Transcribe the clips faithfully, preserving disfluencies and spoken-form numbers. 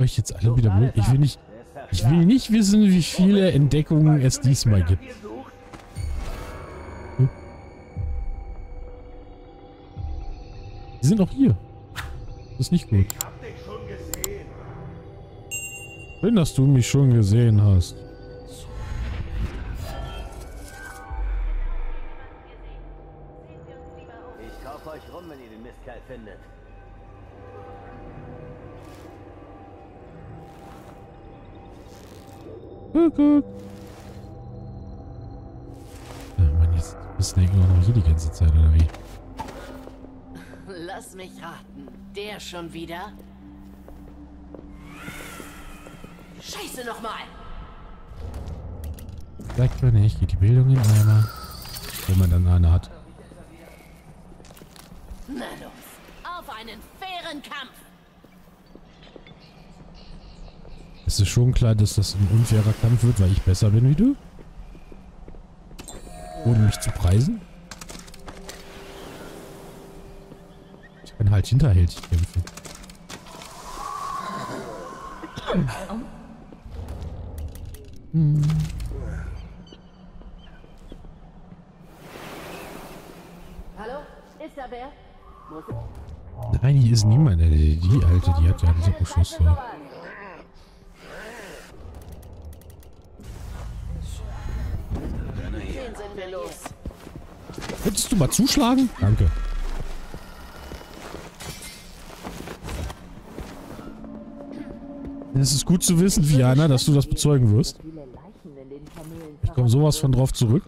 Euch jetzt alle wieder mögen. Ich will nicht, ich will nicht wissen, wie viele Entdeckungen es diesmal gibt. Hm? Die sind auch hier. Das ist nicht gut. Schön, dass du mich schon gesehen hast. Ich kaufe euch rum, wenn ihr den Mistkerl findet. Kuckuck. Ja, Mann, jetzt bist du eigentlich auch noch hier die ganze Zeit, oder wie? Lass mich raten. Der schon wieder? Scheiße nochmal! Sagt man nicht, geht die Bildung in Eimer, wenn man dann eine hat. Na los, auf einen fairen Kampf! Es ist schon klar, dass das ein unfairer Kampf wird, weil ich besser bin wie du. Ohne mich zu preisen. Ich kann halt hinterhältig kämpfen. Hm. Hallo? Ist da wer? Nein, hier ist niemand. Die Alte, die hat ja einen so Schuss. So. Würdest du mal zuschlagen? Danke. Es ist gut zu wissen, Viana, dass du das bezeugen wirst. Ich komme sowas von drauf zurück.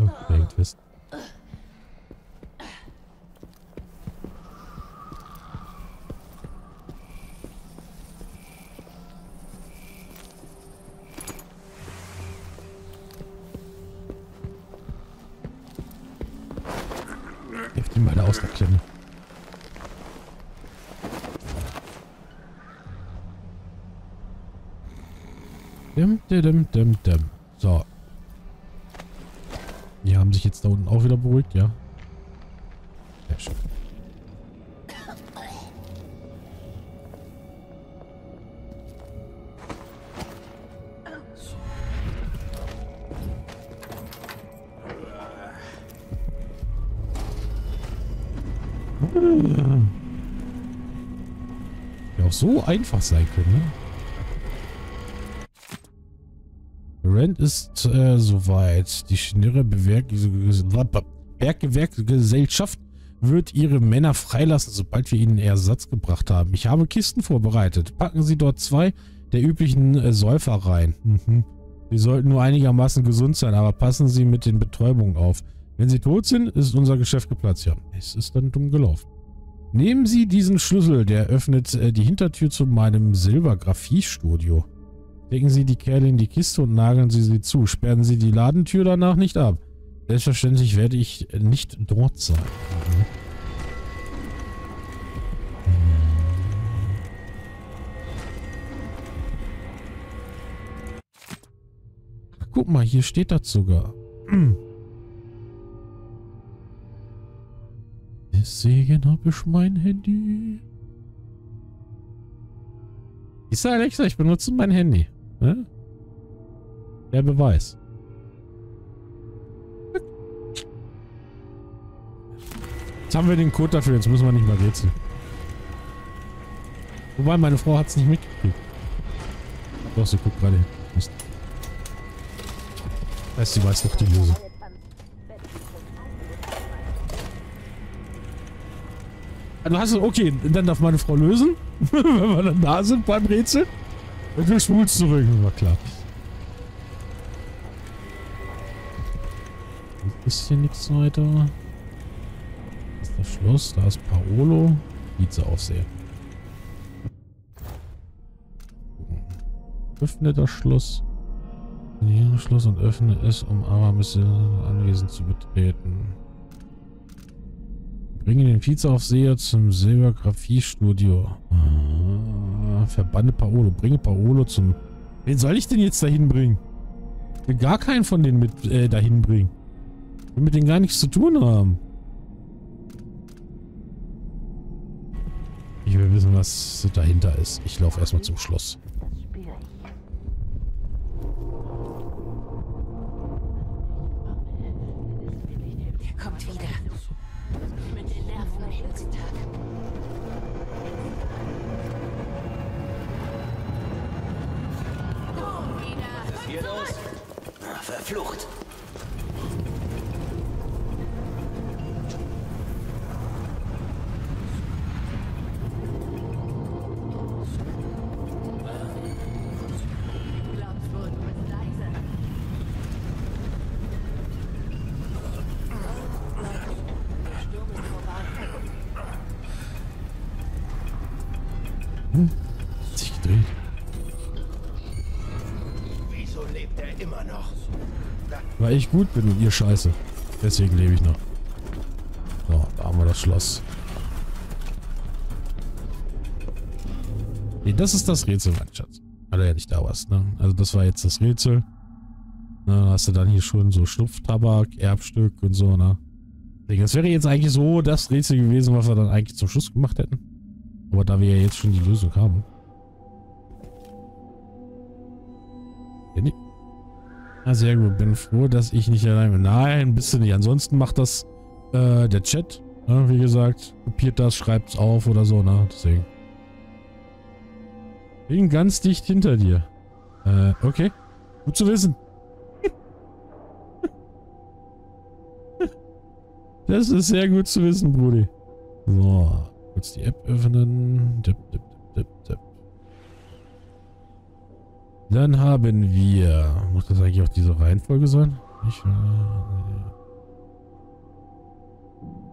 Oh, hängt fest. Dum, dum, dum. So. Die haben sich jetzt da unten auch wieder beruhigt, ja. Sehr schön. Ja, auch so einfach sein können, ne? Rent ist äh, soweit. Die Schnirre Berggewerksgesellschaft wird ihre Männer freilassen, sobald wir ihnen Ersatz gebracht haben. Ich habe Kisten vorbereitet. Packen Sie dort zwei der üblichen äh, Säufer rein. Mhm. Sie sollten nur einigermaßen gesund sein, aber passen Sie mit den Betäubungen auf. Wenn sie tot sind, ist unser Geschäft geplatzt. Ja, es ist dann dumm gelaufen. Nehmen Sie diesen Schlüssel, der öffnet äh, die Hintertür zu meinem Silbergraphiestudio. Legen Sie die Kerle in die Kiste und nageln Sie sie zu. Sperren Sie die Ladentür danach nicht ab. Selbstverständlich werde ich nicht dort sein. Ach, guck mal, hier steht das sogar. Deswegen habe ich mein Handy. Ich sage Alexa, ich benutze mein Handy. Ne? Der Beweis. Jetzt haben wir den Code dafür, jetzt müssen wir nicht mehr rätseln. Wobei, meine Frau hat es nicht mitgekriegt. Doch, sie guckt gerade hin. Mist. Weißt du, sie weiß doch die Lösung. Also hast du, okay, dann darf meine Frau lösen, wenn wir dann da sind beim Rätsel. Und wir schwul zurück, war klar. Ist hier nichts weiter. Da ist das Schloss, da ist Paolo. Pizza aufsehen. Öffne das Schloss. Hier das Schloss und öffne es, um Aramis anwesend zu betreten. Bringe den Vizeaufseher zum Silbergraphiestudio. Ah, verbanne Paolo. Bringe Paolo zum... Wen soll ich denn jetzt dahin bringen? Ich will gar keinen von denen mit äh, dahin bringen. will mit denen gar nichts zu tun haben. Ich will wissen, was dahinter ist. Ich laufe erstmal zum Schloss. Verflucht. Hm, hat sich gedreht. Wieso lebt er immer noch? Weil ich gut bin und ihr Scheiße. Deswegen lebe ich noch. So, da haben wir das Schloss. Nee, das ist das Rätsel, mein Schatz. Weil du ja nicht da warst, ne? Also das war jetzt das Rätsel. Na, hast du dann hier schon so Schnupftabak, Erbstück und so, ne? Das wäre jetzt eigentlich so das Rätsel gewesen, was wir dann eigentlich zum Schluss gemacht hätten. Aber da wir ja jetzt schon die Lösung haben. Ja, nee. Na sehr gut, bin froh, dass ich nicht allein bin. Nein, bist du nicht. Ansonsten macht das äh, der Chat, ne? Wie gesagt, kopiert das, schreibt es auf oder so, ne? Deswegen. Bin ganz dicht hinter dir. Äh, okay. Gut zu wissen. Das ist sehr gut zu wissen, Brudi. So, kurz die App öffnen. Dip, dip, dip, dip. Dann haben wir... Muss das eigentlich auch diese Reihenfolge sein? Ich, äh,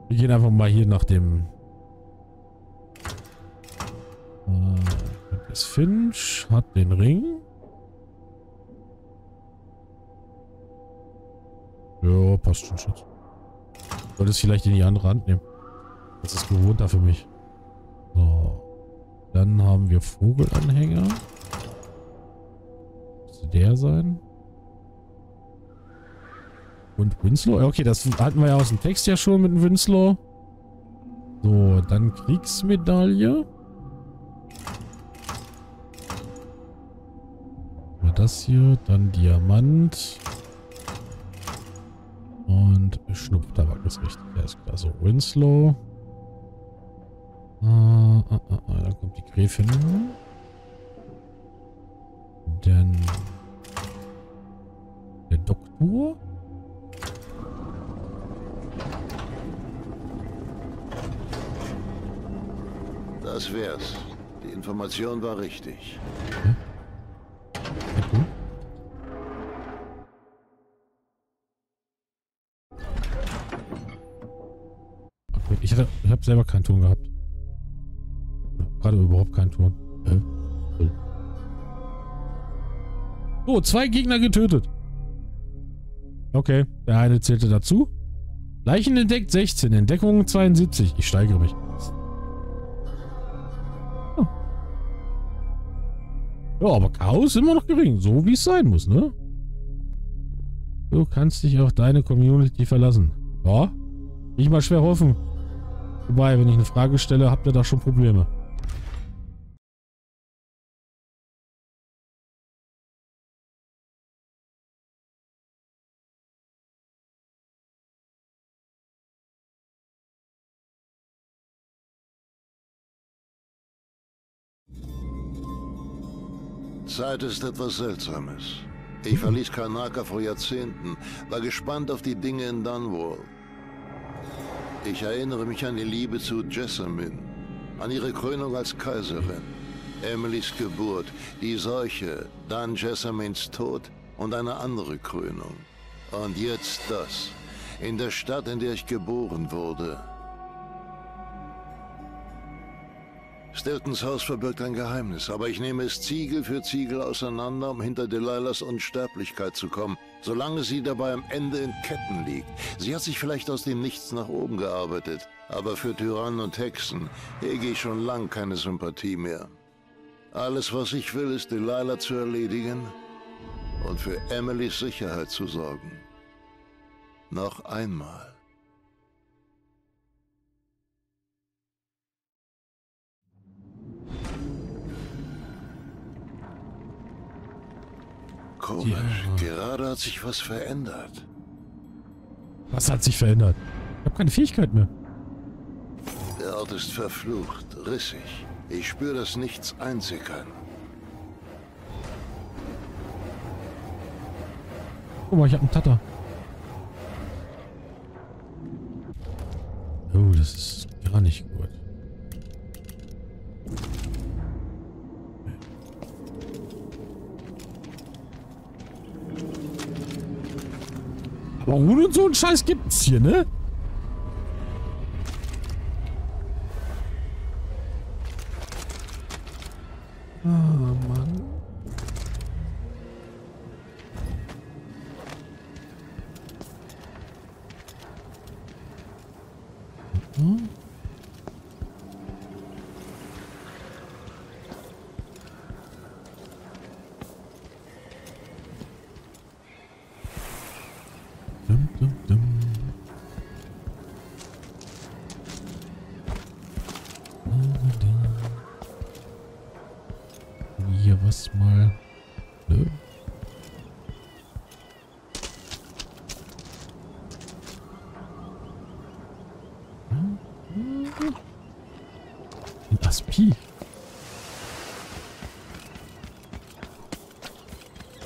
wir gehen einfach mal hier nach dem... Äh, das Finch hat den Ring. Ja, passt schon, Schatz. Solltest vielleicht in die andere Hand nehmen. Das ist gewohnter für mich. So. Dann haben wir Vogelanhänger. Der sein. Und Winslow. Okay, das hatten wir ja aus dem Text ja schon mit dem Winslow. So, dann Kriegsmedaille. Mal das hier. Dann Diamant. Und Schnupftabak ist richtig. Ja, ist klar. So, Winslow. Ah, ah, ah, ah, da kommt die Gräfin. Dann der Doktor. Das wär's. Die Information war richtig. Okay. Okay. Okay. Ich, hatte, ich habe selber keinen Ton gehabt. Gerade überhaupt keinen Ton. Äh? So, zwei Gegner getötet. Okay, der eine zählte dazu. Leichen entdeckt sechzehn, Entdeckungen zweiundsiebzig. Ich steigere mich. Ja. Ja, aber Chaos immer noch gering, so wie es sein muss, ne? Du kannst dich auf deine Community verlassen. Ja, nicht mal schwer hoffen. Wobei, wenn ich eine Frage stelle, habt ihr da schon Probleme. Zeit ist etwas Seltsames. Ich verließ Karnaka vor Jahrzehnten, war gespannt auf die Dinge in Dunwall. Ich erinnere mich an die Liebe zu Jessamine, an ihre Krönung als Kaiserin, Emilys Geburt, die Seuche, dann Jessamines Tod und eine andere Krönung. Und jetzt das, in der Stadt, in der ich geboren wurde. Stiltons Haus verbirgt ein Geheimnis, aber ich nehme es Ziegel für Ziegel auseinander, um hinter Delilahs Unsterblichkeit zu kommen, solange sie dabei am Ende in Ketten liegt. Sie hat sich vielleicht aus dem Nichts nach oben gearbeitet, aber für Tyrannen und Hexen hege ich schon lang keine Sympathie mehr. Alles, was ich will, ist Delilah zu erledigen und für Emilys Sicherheit zu sorgen. Noch einmal. Komisch, ja. Gerade hat sich was verändert. Was hat sich verändert? Ich habe keine Fähigkeit mehr. Der Ort ist verflucht, rissig. Ich spüre, dass nichts einsickern. Guck mal, ich habe einen Tatter. Oh, das ist gar nicht gut. Aber Ruhe und so einen Scheiß gibt's hier, ne? Ah, Mann. Mhm. Dum, dum, dum. Hier was mal. Nö. Ein Aspi.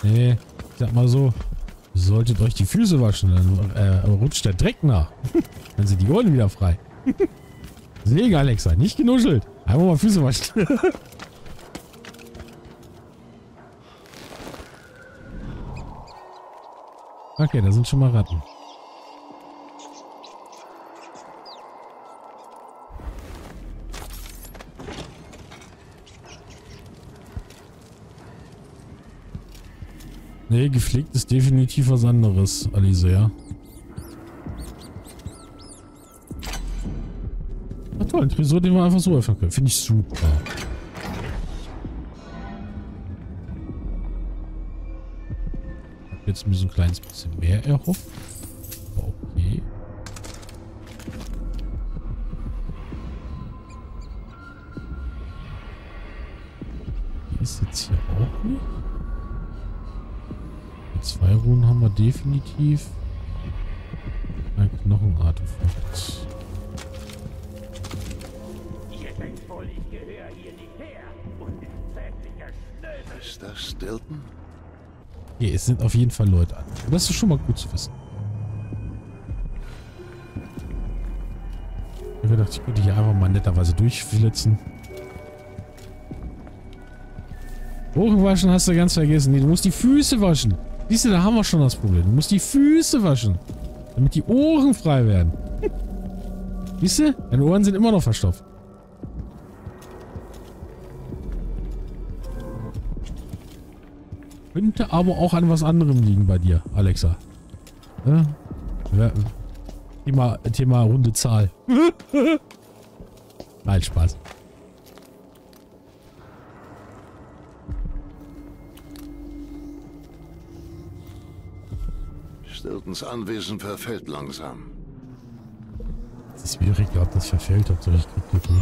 Nee, ich sag mal so. Solltet euch die Füße waschen, dann äh, rutscht der Dreck nach. Dann sind die Ohren wieder frei. Segen, Alexa, nicht genuschelt. Einfach mal Füße waschen. Okay, da sind schon mal Ratten. Nee, gepflegt ist definitiv was anderes, Alice, ja. Ach toll, ein Tresor, den wir einfach so öffnen können. Finde ich super. Jetzt müssen wir ein kleines bisschen mehr erhoffen. Okay. Hier ist jetzt hier auch nicht. Zwei Runen haben wir definitiv. Ein Knochenartefakt. Ist das Stilton? Okay, es sind auf jeden Fall Leute an. Das ist schon mal gut zu wissen. Ich habe gedacht, ich könnte hier einfach mal netterweise durchflitzen. Hochwaschen hast du ganz vergessen. Nee, du musst die Füße waschen. Siehst du, da haben wir schon das Problem. Du musst die Füße waschen, damit die Ohren frei werden. Siehst du? Deine Ohren sind immer noch verstopft. Könnte aber auch an was anderem liegen bei dir, Alexa. Ja? Ja. Thema, Thema runde Zahl. Nein, Spaß. Stiltons Anwesen verfällt langsam. Es ist schwierig, ob das verfällt, ob das gut geht.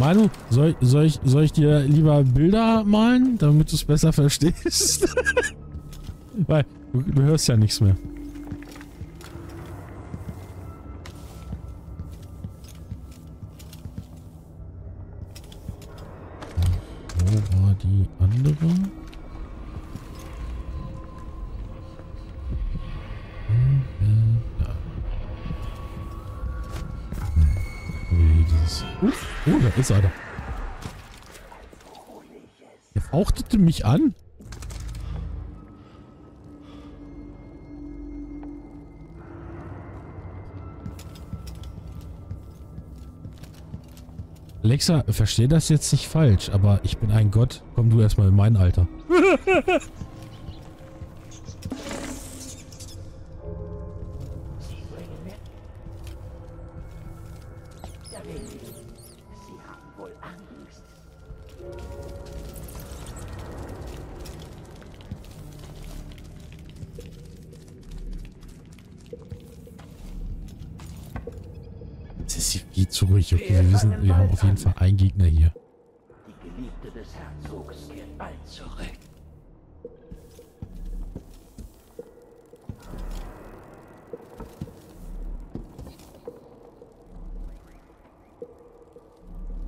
Manu, soll, soll, ich, soll ich dir lieber Bilder malen, damit du es besser verstehst? Weil du, du hörst ja nichts mehr. Wo war die andere? Oh, da ist einer. Er fauchtete mich an. Alexa, verstehe das jetzt nicht falsch, aber ich bin ein Gott. Komm du erstmal in mein Alter. Zurück, okay, wir wissen, wir haben auf jeden Fall einen Gegner hier. Die Geliebte des Herzogs kehrt bald zurück.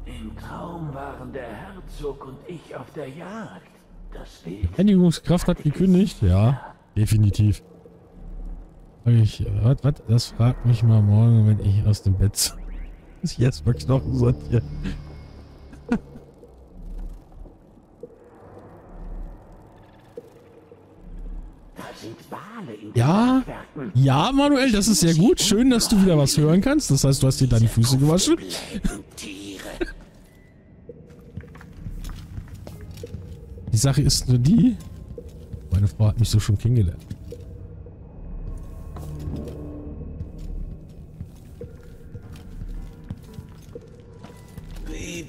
Im Traum waren der Herzog und ich auf der Jagd. Das Bild. Endigungskraft hat gekündigt, ja, definitiv. Ich, was, was, das fragt mich mal morgen, wenn ich aus dem Bett. Jetzt mal Knochen sortieren. Ja, ja, Manuel, das ist sehr gut. Schön, dass du wieder was hören kannst. Das heißt, du hast dir deine Füße gewaschen. Die Sache ist nur die, meine Frau hat mich so schon kennengelernt.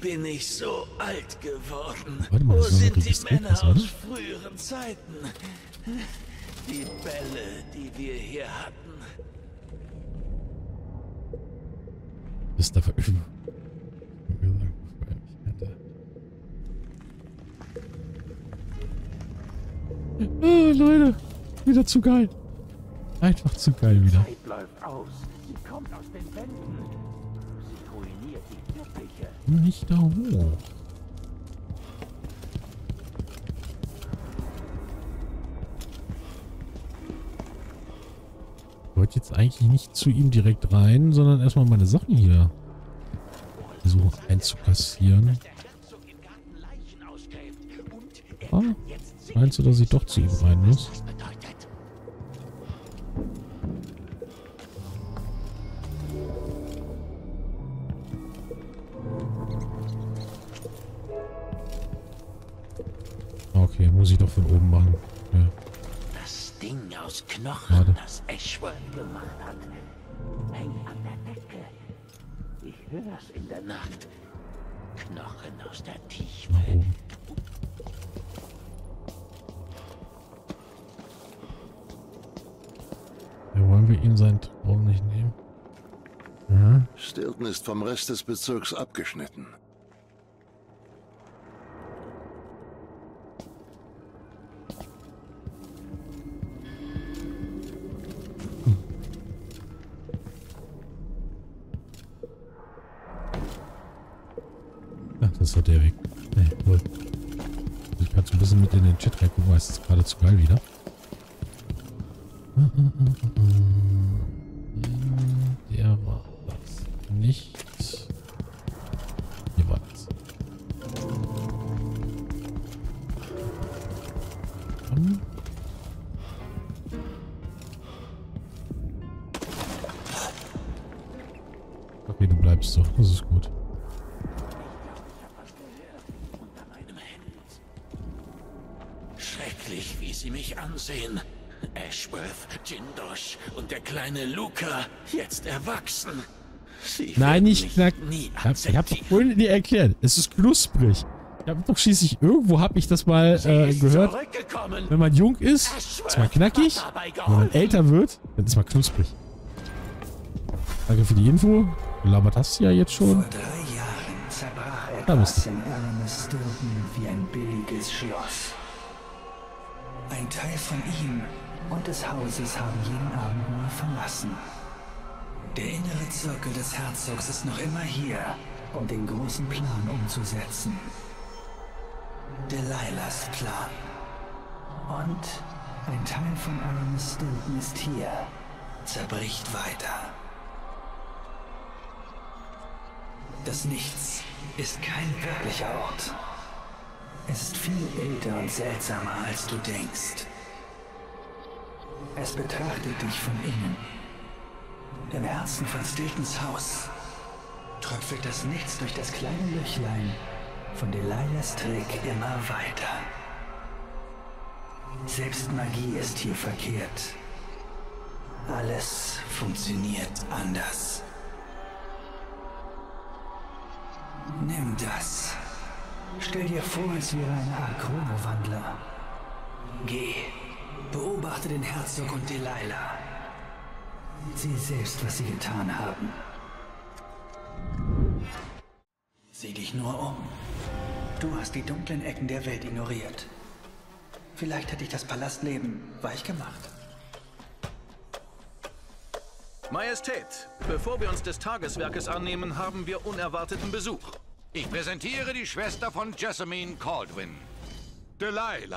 Bin ich so alt geworden? Warte mal, wo sind die Männer aus früheren Zeiten? Die Bälle, die wir hier hatten. Ist da verüben. Oh, Leute, wieder zu geil. Einfach zu geil wieder. Die Zeit läuft aus. Sie kommt aus den Wänden. Nicht da hoch. Ich wollte jetzt eigentlich nicht zu ihm direkt rein, sondern erstmal meine Sachen hier versuchen einzukassieren. Ah, meinst du, dass ich doch zu ihm rein muss? Okay, muss ich doch von oben machen. Ja. Das Ding aus Knochen, Warte. das Ashworth gemacht hat, hängt an der Decke. Ich höre es in der Nacht. Knochen aus der Tiefe. Nach oben. Ja, wollen wir ihm seinen Traum nicht nehmen? Ja. Stilton ist vom Rest des Bezirks abgeschnitten. Das war der Weg. Nee, wohl. Ich kann so ein bisschen mit in den Chat reingucken, weil es ist gerade zu geil wieder. Der war das nicht. Hier war das. Komm. Okay, du bleibst so. Das ist gut. Sie mich ansehen. Ashworth, Jindosh und der kleine Luca, jetzt erwachsen. Sie Nein, ich knack. Nie ich habe es wohl nie erklärt. Es ist knusprig. Ich habe doch schließlich irgendwo habe ich das mal äh, gehört. Wenn man jung ist, ist es mal knackig. Wenn man älter wird, dann ist es mal knusprig. Danke für die Info. Du labert hast ja jetzt schon. Vor drei Jahren zerbrach etwas im Arm des Dürren wie ein billiges Schloss. Ein Teil von ihm und des Hauses haben jeden Abend nur verlassen. Der innere Zirkel des Herzogs ist noch immer hier, um den großen Plan umzusetzen. Delilahs Plan. Und ein Teil von allem Stilton ist hier, zerbricht weiter. Das Nichts ist kein wirklicher Ort. Es ist viel älter und seltsamer, als du denkst. Es betrachtet dich von innen. Im Herzen von Stiltons Haus. tröpfelt das Nichts durch das kleine Löchlein von Delilahs Trick immer weiter. Selbst Magie ist hier verkehrt. Alles funktioniert anders. Nimm das. Stell dir vor, es wäre eine Art Chronowandler. Geh. Beobachte den Herzog und Delilah. Sieh selbst, was sie getan haben. Sieh dich nur um. Du hast die dunklen Ecken der Welt ignoriert. Vielleicht hat dich das Palastleben weich gemacht. Majestät, bevor wir uns des Tageswerkes annehmen, haben wir unerwarteten Besuch. Ich präsentiere die Schwester von Jessamine, Caldwin. Delilah.